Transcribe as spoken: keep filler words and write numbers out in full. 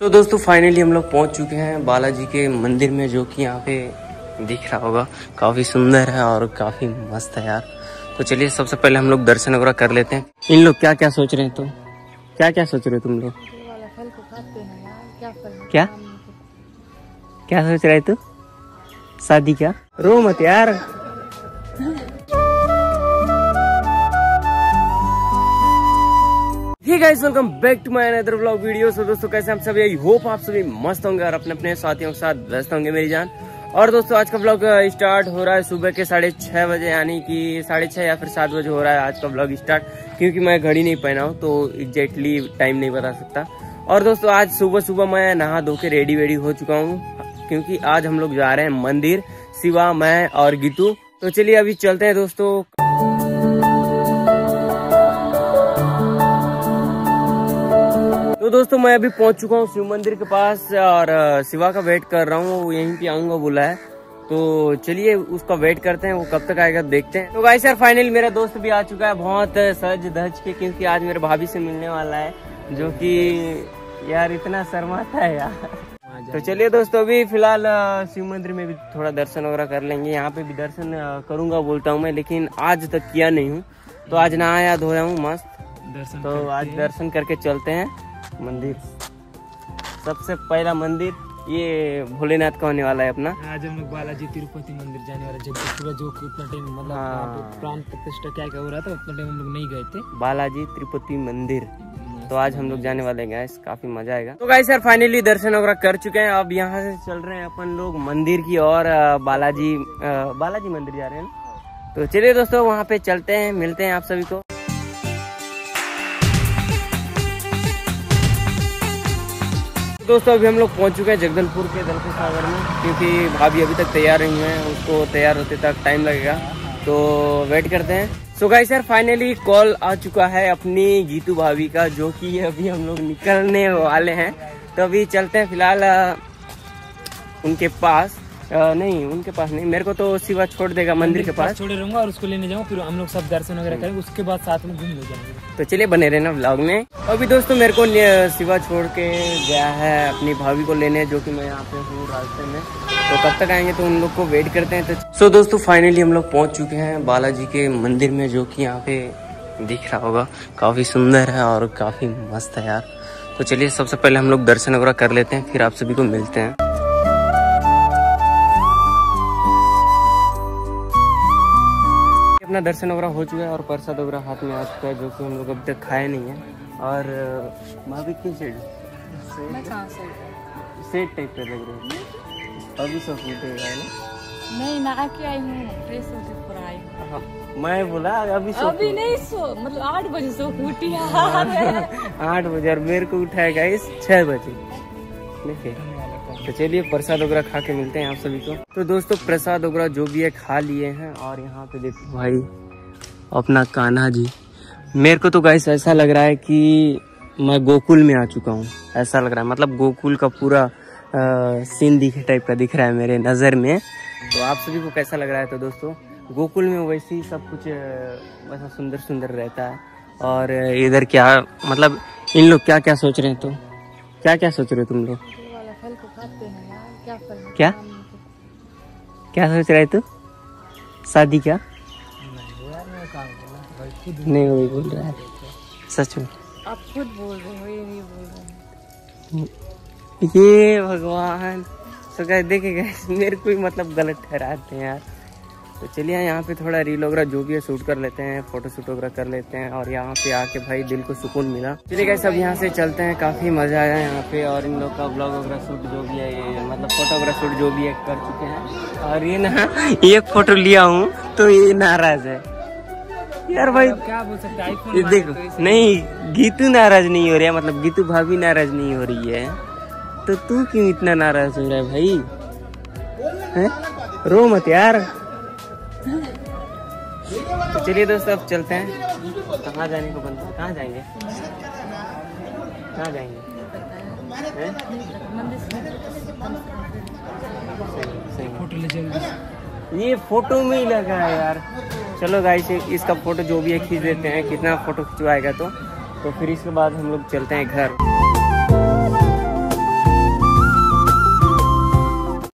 तो दोस्तों फाइनली हम लोग पहुंच चुके हैं बालाजी के मंदिर में, जो कि यहाँ पे दिख रहा होगा काफ़ी सुंदर है और काफ़ी मस्त है यार। तो चलिए सबसे पहले हम लोग दर्शन वगैरह कर लेते हैं। इन लोग क्या क्या सोच रहे हैं, तो क्या क्या सोच रहे हो तुम लोग? क्या क्या सोच रहे तू? शादी? क्या रो मत यार। Hey guys, welcome back to my another vlog video. So दोस्तों कैसे हम सभी, आई होप आप सभी मस्त होंगे और अपने अपने साथियों के साथ व्यस्त होंगे मेरी जान। और दोस्तों आज का व्लॉग स्टार्ट हो रहा है सुबह के साढ़े छः बजे, यानी कि साढ़े छः या फिर सात बजे हो रहा है आज का व्लॉग स्टार्ट, क्योंकि मैं घड़ी नहीं पहना हूँ तो एग्जैक्टली टाइम नहीं बता सकता। और दोस्तों आज सुबह सुबह मैं नहा धो के रेडी वेडी हो चुका हूँ, क्योंकि आज हम लोग जा रहे हैं मंदिर, शिवा, मैं और गीतू। तो चलिए अभी चलते हैं दोस्तों। तो दोस्तों मैं अभी पहुंच चुका हूं शिव मंदिर के पास और शिवा का वेट कर रहा हूं, वो यहीं पे आऊंगा बोला है, तो चलिए उसका वेट करते हैं, वो कब तक आएगा देखते हैं। तो गाइस यार फाइनली मेरा दोस्त भी आ चुका है बहुत सज धज के, क्योंकि आज मेरे भाभी से मिलने वाला है, जो कि यार इतना शर्माता है यार। तो चलिए दोस्तों अभी फिलहाल शिव मंदिर में भी थोड़ा दर्शन वगैरह कर लेंगे, यहाँ पे भी दर्शन करूंगा बोलता हूँ मैं, लेकिन आज तक किया नहीं हूँ, तो आज ना आया धोया हूँ मस्त दर्शन, तो आज दर्शन करके चलते हैं मंदिर। सबसे पहला मंदिर ये भोलेनाथ का होने वाला है अपना। आज हम लोग बालाजी तिरुपति मंदिर जाने वाले, जब सुबह जो उतना टाइम मतलब प्राण प्रतिष्ठा क्या क्या हो रहा था उतना टाइम हम लोग नहीं गए थे बालाजी तिरुपति मंदिर, तो आज हम लोग जाने वाले हैं गाइस, काफी मजा आएगा। तो गाइस यार फाइनली दर्शन वगैरह कर चुके हैं, अब यहाँ से चल रहे हैं अपन लोग मंदिर की और बालाजी बालाजी मंदिर जा रहे हैं। तो चलिए दोस्तों वहाँ पे चलते हैं, मिलते हैं आप सभी को। दोस्तों अभी हम लोग पहुंच चुके हैं जगदलपुर के दलपुर सागर में, क्योंकि भाभी अभी तक तैयार नहीं हुए हैं, उसको तैयार होते तक टाइम लगेगा, तो वेट करते हैं। सो गाइस यार फाइनली कॉल आ चुका है अपनी गीतू भाभी का, जो कि अभी हम लोग निकलने वाले हैं, तो अभी चलते हैं फिलहाल उनके पास। आ, नहीं उनके पास नहीं, मेरे को तो शिवा छोड़ देगा मंदिर के पास, छोड़े रहूंगा और उसको लेने जाऊँ, फिर हम लोग सब दर्शन वगैरह करेंगे, उसके बाद साथ में घूम ले जाएंगे। तो चलिए बने रहना व्लॉग में। अभी दोस्तों मेरे को शिवा छोड़ के गया है अपनी भाभी को लेने, जो कि मैं यहाँ पे हूँ रास्ते में, तो कब तक आएंगे तो उन लोग को वेट करते हैं। तो सो दोस्तों फाइनली हम लोग पहुँच चुके हैं बालाजी के मंदिर में, जो कि यहाँ पे दिख रहा होगा काफ़ी सुंदर है और काफ़ी मस्त है यार। तो चलिए सबसे पहले हम लोग दर्शन वगैरह कर लेते हैं, फिर आप सभी को मिलते हैं। दर्शन वगैरह हो चुका है और प्रसाद वगैरह हाथ में आ चुका है, जो कि हम लोग अभी तक खाए नहीं है। और भाभी किस सेट सेट टाइप पे लग रही है, अभी सब नहीं नहा के आई हूँ, ड्रेस पूरा आई हूँ मैं बोला अभी अभी नहीं सो मतलब आठ बजे सो उठी आठ बजे और मेरे को उठाएगा इस छह बजे देखिए। तो चलिए प्रसाद वगैरह खा के मिलते हैं आप सभी को। तो दोस्तों प्रसाद वगैरह जो भी है खा लिए हैं, और यहाँ पे देखो भाई अपना कान्हा जी, मेरे को तो गाइस ऐसा लग रहा है कि मैं गोकुल में आ चुका हूँ, ऐसा लग रहा है मतलब गोकुल का पूरा सीन दिखे टाइप का दिख रहा है मेरे नज़र में। तो आप सभी को कैसा लग रहा है? तो दोस्तों गोकुल में वैसे ही सब कुछ वैसा सुंदर सुंदर रहता है। और इधर क्या मतलब इन लोग क्या क्या सोच रहे हैं, तो क्या क्या सोच रहे हो तुम लोग? क्या क्या क्या सोच रहे तू? शादी? क्या नहीं वही बोल रहा है, सच में आप खुद बोल रहे हो, ये नहीं बोल रहे। ये भगवान, सो गाइस देखिए मेरे को ही मतलब गलत ठहराते हैं यार। तो चलिए यहाँ पे थोड़ा रील वगैरह जो भी है शूट कर लेते हैं, फोटो शूट वगैरह कर लेते हैं, और यहाँ पे आके भाई दिल को सुकून मिला। चलिए गाइस सब यहाँ से चलते हैं, काफ़ी मज़ा आया यहाँ पे, और इन लोग का ब्लॉग वगैरह शूट जो भी है ये मतलब फोटो वगैरह शूट जो भी है कर चुके हैं। और ये ना ये फोटो लिया हूँ तो ये नाराज़ है यार भाई, क्या बोल सकते हैं देखो। नहीं गीतू नाराज़ नहीं हो रही है, मतलब गीतू भाभी नाराज़ नहीं हो रही है, तो तू क्यों इतना नाराज़ हो रहा है भाई? रो मत यार। तो चलिए दोस्तों अब चलते हैं। कहाँ जाने को बनता है? कहाँ जाएंगे? कहाँ जाएंगे? सही फोटो ले जाएंगे, ये फोटो में ही लगा है यार। चलो गाइस इसका फोटो जो भी है खींच देते हैं, कितना फोटो खिंचवाएगा तो तो फिर इसके बाद हम लोग चलते हैं घर।